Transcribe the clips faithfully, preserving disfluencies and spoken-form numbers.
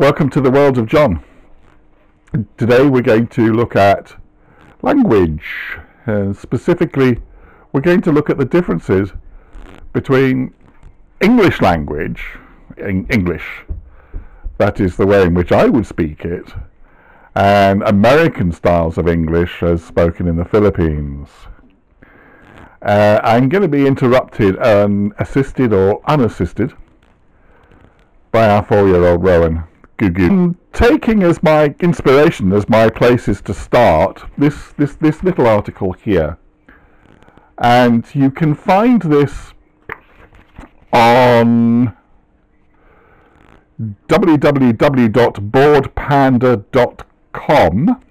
Welcome to the world of John. Today we're going to look at language, and specifically we're going to look at the differences between English language, in English, that is the way in which I would speak it, and American styles of English as spoken in the Philippines. Uh, I'm going to be interrupted and assisted or unassisted by our four-year-old Rowan. I'm taking as my inspiration, as my places to start, this, this, this little article here. And you can find this on www.boardpanda.com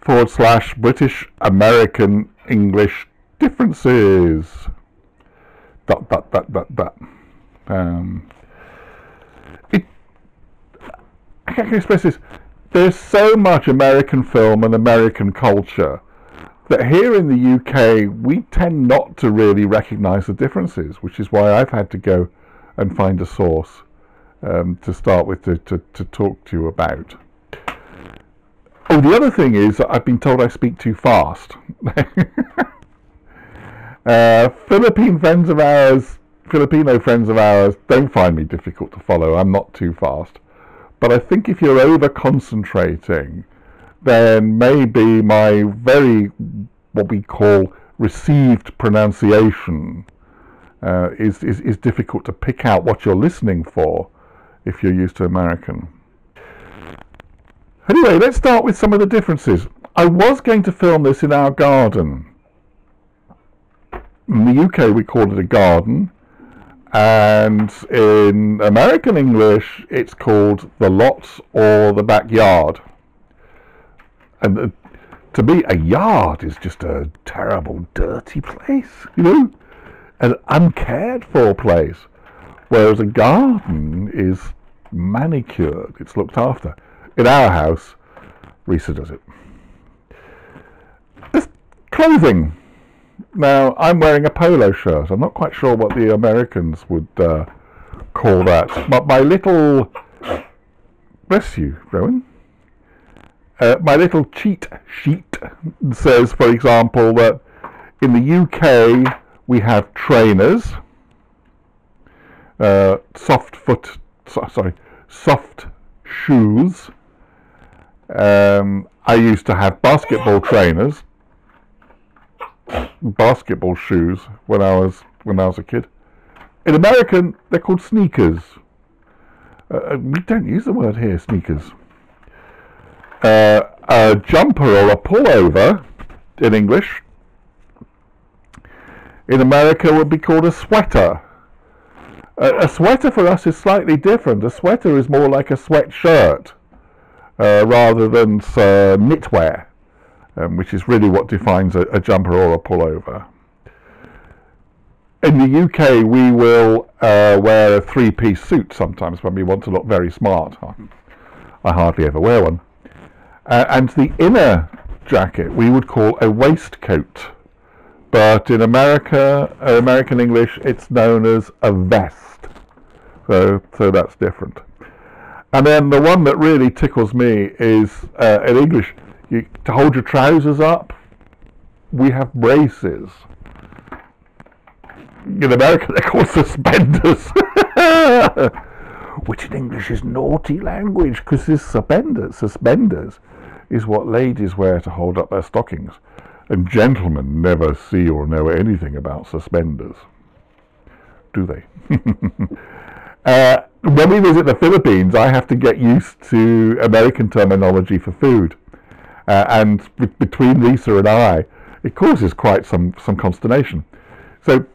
forward slash British American English differences. Dot, dot, dot, dot, dot. Um, I can express this. There's so much American film and American culture that here in the U K we tend not to really recognise the differences, which is why I've had to go and find a source um, to start with to, to, to talk to you about. Oh, the other thing is that I've been told I speak too fast. uh, Philippine friends of ours, Filipino friends of ours don't find me difficult to follow. I'm not too fast. But I think if you're over-concentrating, then maybe my very, what we call, received pronunciation uh, is, is, is difficult to pick out what you're listening for if you're used to American. Anyway, let's start with some of the differences. I was going to film this in our garden. In the U K we call it a garden. And in American English, it's called the lot or the backyard. And uh, to me, a yard is just a terrible, dirty place, you know, an uncared for place. Whereas a garden is manicured, it's looked after. In our house, Risa does it. There's clothing. Now, I'm wearing a polo shirt. I'm not quite sure what the Americans would uh, call that. But my little... Bless you, Rowan. Uh, my little cheat sheet says, for example, that in the U K we have trainers. Uh, soft foot... So, sorry. Soft shoes. Um, I used to have basketball trainers. Basketball shoes when I was when I was a kid. In American, they're called sneakers. Uh, we don't use the word here, sneakers. Uh, a jumper or a pullover in English. In America, would be called a sweater. Uh, a sweater for us is slightly different. A sweater is more like a sweatshirt uh, rather than uh, knitwear. Um, which is really what defines a, a jumper or a pullover. In the U K, we will uh, wear a three-piece suit sometimes when we want to look very smart. I hardly ever wear one. Uh, and the inner jacket we would call a waistcoat. But in America, uh, American English, it's known as a vest. So, so that's different. And then the one that really tickles me is, uh, in English, You, to hold your trousers up, we have braces. In America, they're called suspenders, which in English is naughty language because this suspenders, suspenders is what ladies wear to hold up their stockings, and gentlemen never see or know anything about suspenders, do they? uh, when we visit the Philippines, I have to get used to American terminology for food. Uh, and b between Lisa and I, it causes quite some, some consternation. So,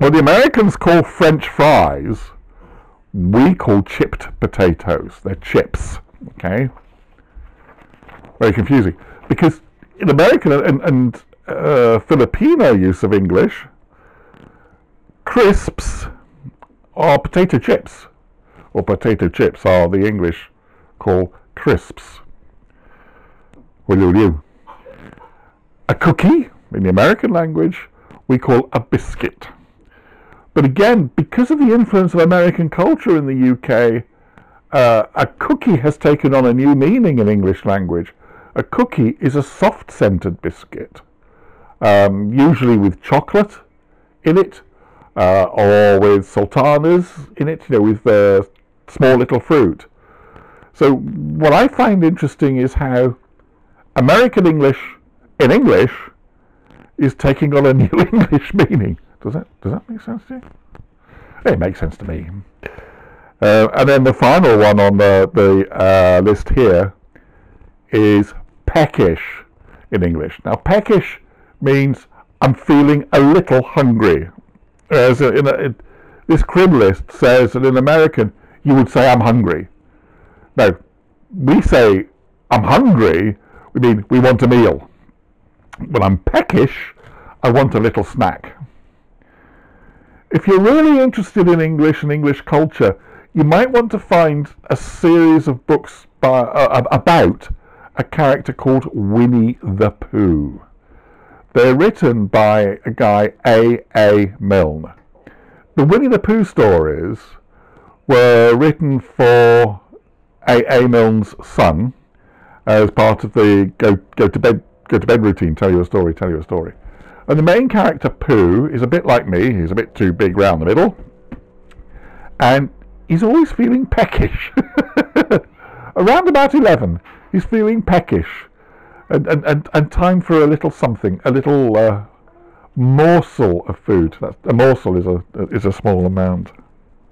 what the Americans call French fries, we call chipped potatoes. They're chips, okay? Very confusing. Because in American and, and uh, Filipino use of English, crisps are potato chips, or potato chips are the English call crisps. A cookie, in the American language, we call a biscuit. But again, because of the influence of American culture in the U K, Uh, a cookie has taken on a new meaning in English language. A cookie is a soft-scented biscuit, um, usually with chocolate in it, uh, or with sultanas in it, you know, with uh, small little fruit. So what I find interesting is how American English in English is taking on a new English meaning. Does that, does that make sense to you? It makes sense to me. Uh, and then the final one on the, the uh, list here is peckish in English. Now, peckish means I'm feeling a little hungry. As a, in a, it, this crim list says that in American, you would say I'm hungry. Now, we say I'm hungry, we mean we want a meal. When I'm peckish, I want a little snack. If you're really interested in English and English culture, you might want to find a series of books by, uh, about a character called Winnie the Pooh. They're written by a guy, A. A. Milne. The Winnie the Pooh stories were written for A. A. Milne's son as part of the go, go to bed go to bed routine, tell you a story, tell you a story. And the main character, Pooh, is a bit like me. He's a bit too big round the middle. And he's always feeling peckish. Around about eleven, he's feeling peckish. And, and, and, and time for a little something, a little uh, morsel of food. That's, a morsel is a, is a small amount.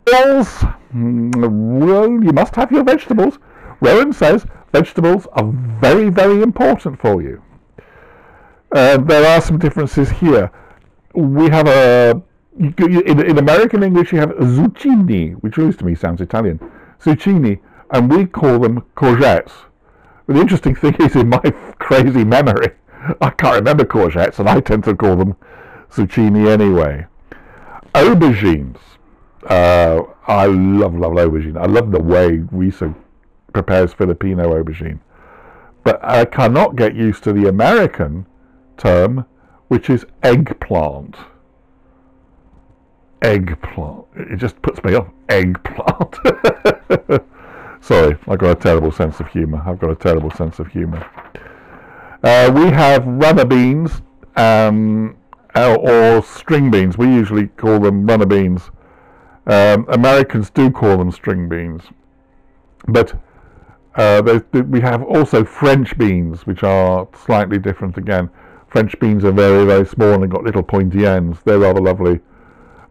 Vegetables. Well, you must have your vegetables. Rowan says vegetables are very, very important for you. Uh, there are some differences here. We have a, in, in American English you have zucchini, which always to me sounds Italian, zucchini, and we call them courgettes. But the interesting thing is, in my crazy memory, I can't remember courgettes, and I tend to call them zucchini anyway. Aubergines. Uh, I love, love aubergine. I love the way Risa prepares Filipino aubergine. But I cannot get used to the American term, which is eggplant. Eggplant. It just puts me off. Eggplant. Sorry, I've got a terrible sense of humour. I've got a terrible sense of humour. Uh, we have runner beans um, or, or string beans. We usually call them runner beans. Um, Americans do call them string beans. But uh, we have also French beans, which are slightly different again. French beans are very, very small and got little pointy ends. They're rather lovely.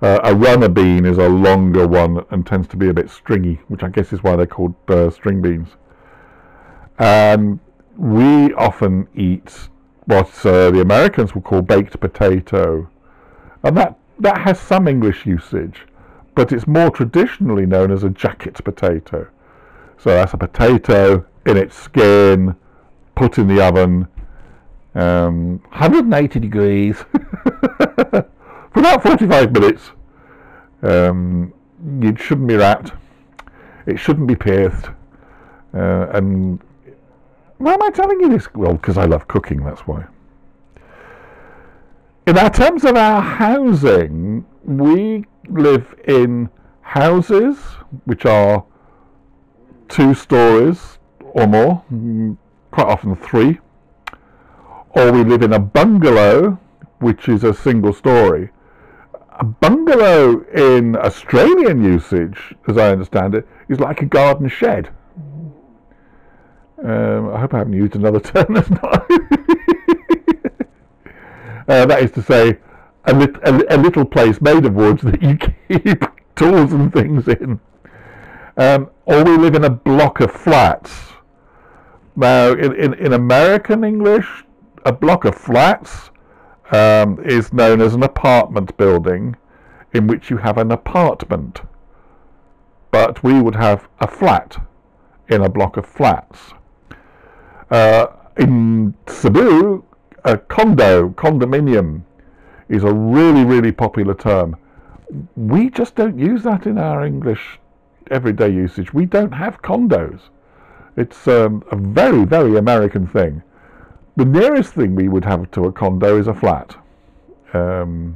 Uh, a runner bean is a longer one and tends to be a bit stringy, which I guess is why they're called uh, string beans. Um, we often eat what uh, the Americans would call baked potato. And that, that has some English usage, but it's more traditionally known as a jacket potato. So that's a potato in its skin, put in the oven, Um, one hundred eighty degrees for about forty-five minutes. Um, it shouldn't be wrapped. It shouldn't be pierced. Uh, and why am I telling you this? Well, because I love cooking, that's why. In our terms of our housing, we live in houses which are two stories or more, quite often three. Or we live in a bungalow, which is a single story. A bungalow in Australian usage, as I understand it, is like a garden shed. Um, I hope I haven't used another term that's not. uh, that is to say, a, lit a, a little place made of wood that you keep tools and things in. Um, or we live in a block of flats. Now, in, in, in American English, a block of flats um, is known as an apartment building, in which you have an apartment. But we would have a flat in a block of flats. Uh, in Cebu, a condo, condominium, is a really, really popular term. We just don't use that in our English everyday usage. We don't have condos. It's um, a very, very American thing. The nearest thing we would have to a condo is a flat. Um,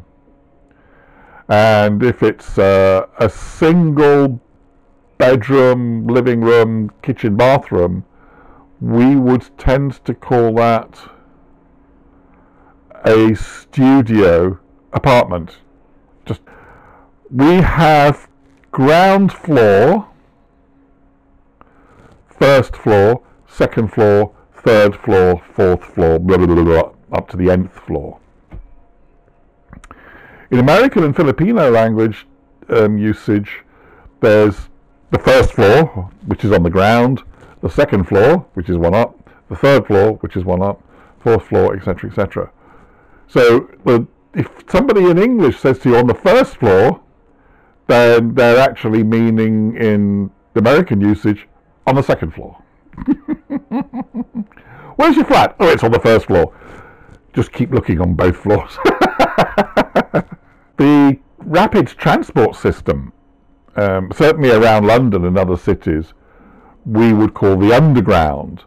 and if it's uh, a single bedroom, living room, kitchen, bathroom, we would tend to call that a studio apartment. Just, we have ground floor, first floor, second floor, third floor, fourth floor, blah, blah, blah, blah, up to the nth floor. In American and Filipino language um, usage, there's the first floor, which is on the ground, the second floor, which is one up, the third floor, which is one up, fourth floor, et cetera, et cetera. So well, if somebody in English says to you on the first floor, then they're actually meaning in the American usage on the second floor. Where's your flat? Oh, it's on the first floor. Just keep looking on both floors. The rapid transport system, um, certainly around London and other cities, we would call the underground.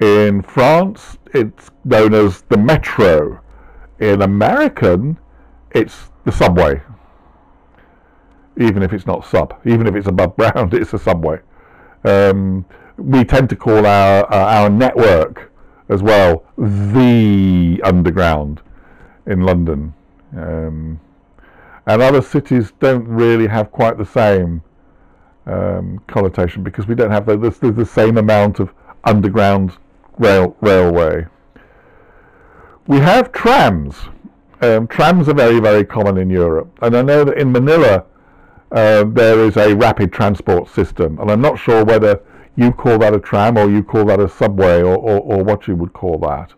In France, it's known as the metro. In American, it's the subway. Even if it's not sub, even if it's above ground, it's a subway. Um, we tend to call our, uh, our network as well the underground in London. Um, and other cities don't really have quite the same um, connotation, because we don't have the, the, the same amount of underground rail, railway. We have trams. Um, trams are very, very common in Europe. And I know that in Manila uh, there is a rapid transport system. And I'm not sure whether you call that a tram or you call that a subway, or, or, or what you would call that.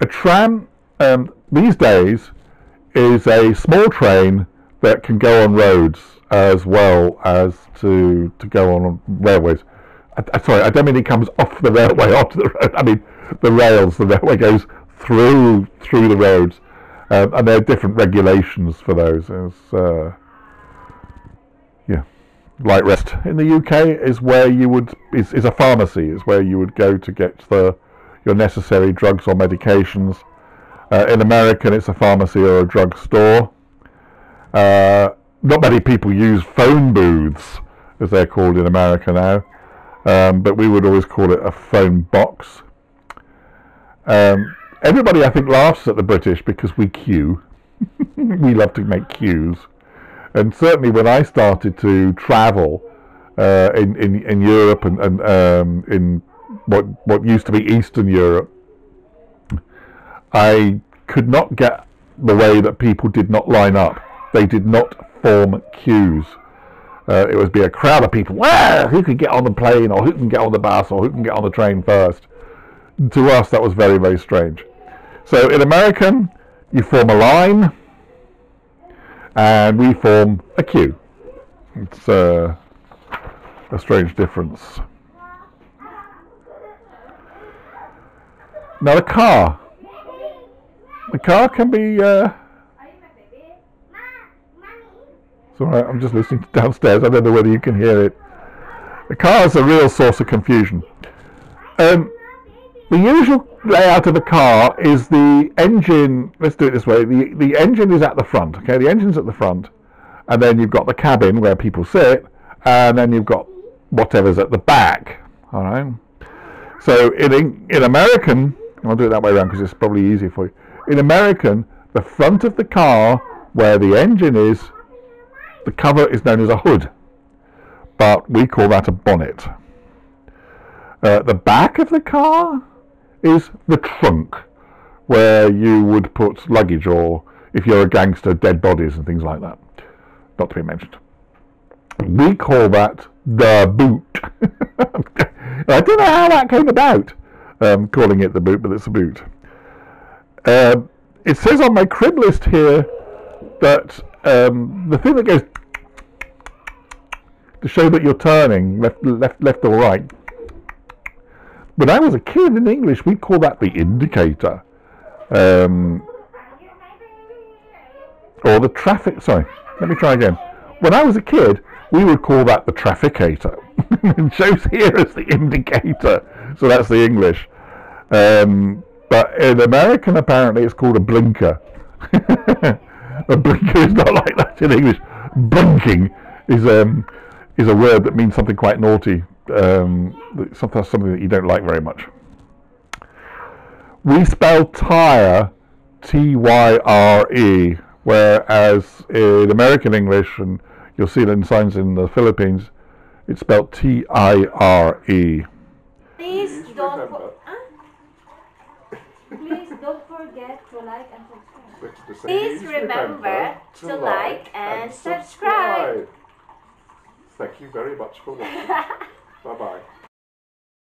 A tram um, these days is a small train that can go on roads as well as to, to go on railways. I, I, sorry, I don't mean it comes off the railway onto the road. I mean the rails, the railway goes through through the roads. Um, and there are different regulations for those. It's, uh, yeah, light rest. In the U K is where you would, is, is a pharmacy, is where you would go to get the, your necessary drugs or medications. Uh, in American, it's a pharmacy or a drugstore. Uh, not many people use phone booths, as they're called in America now, um, but we would always call it a phone box. Um, everybody, I think, laughs at the British because we queue. We love to make queues. And certainly when I started to travel uh, in, in, in Europe and, and um, in what, what used to be Eastern Europe, I could not get the way that people did not line up. They did not form queues. Uh, it would be a crowd of people. Well, who can get on the plane, or who can get on the bus, or who can get on the train first? To us, that was very, very strange. So in American, you form a line, and we form a queue. It's uh, a strange difference. Now the car. The car can be, uh... it's alright, I'm just listening to downstairs, I don't know whether you can hear it. The car is a real source of confusion. Um, the usual layout of a car is the engine, let's do it this way, the, the engine is at the front, okay, the engine's at the front, and then you've got the cabin where people sit, and then you've got whatever's at the back, alright? So in, in American, I'll do it that way around because it's probably easier for you. In American, the front of the car, where the engine is, the cover is known as a hood, but we call that a bonnet. Uh, the back of the car is the trunk, where you would put luggage, or if you're a gangster, dead bodies and things like that, not to be mentioned. We call that the boot. I don't know how that came about, um, calling it the boot, but it's a boot. Uh, it says on my crib list here that um, the thing that goes to show that you're turning left, left, left or right. When I was a kid in English, we call that the indicator, um, or the traffic. Sorry, let me try again. When I was a kid, we would call that the trafficator. It shows here as the indicator, so that's the English. Um, But in American, apparently, it's called a blinker. A blinker is not like that in English. Blinking is um, is a word that means something quite naughty, um, sometimes something that you don't like very much. We spell tire T Y R E, whereas in American English, and you'll see it in signs in the Philippines, it's spelled T I R E. Please don't, for, huh? Please don't forget to like and subscribe. Please remember to like and subscribe. Thank you very much for watching. Bye-bye.